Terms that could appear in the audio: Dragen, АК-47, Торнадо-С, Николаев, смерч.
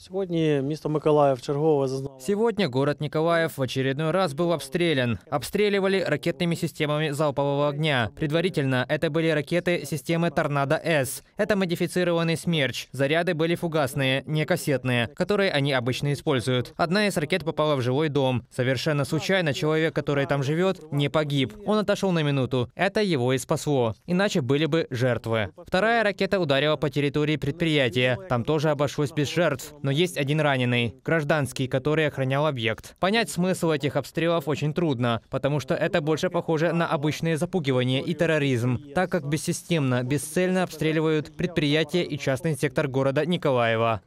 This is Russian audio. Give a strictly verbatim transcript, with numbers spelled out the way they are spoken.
Сегодня город Николаев в очередной раз был обстрелян. Обстреливали ракетными системами залпового огня. Предварительно это были ракеты системы «Торнадо-С». Это модифицированный «Смерч». Заряды были фугасные, не кассетные, которые они обычно используют. Одна из ракет попала в жилой дом. Совершенно случайно человек, который там живет, не погиб. Он отошел на минуту. Это его и спасло. Иначе были бы жертвы. Вторая ракета ударила по территории предприятия. Там тоже обошлось без жертв. Но есть один раненый, гражданский, который охранял объект. Понять смысл этих обстрелов очень трудно, потому что это больше похоже на обычные запугивания и терроризм, так как бессистемно, бесцельно обстреливают предприятия и частный сектор города Николаева.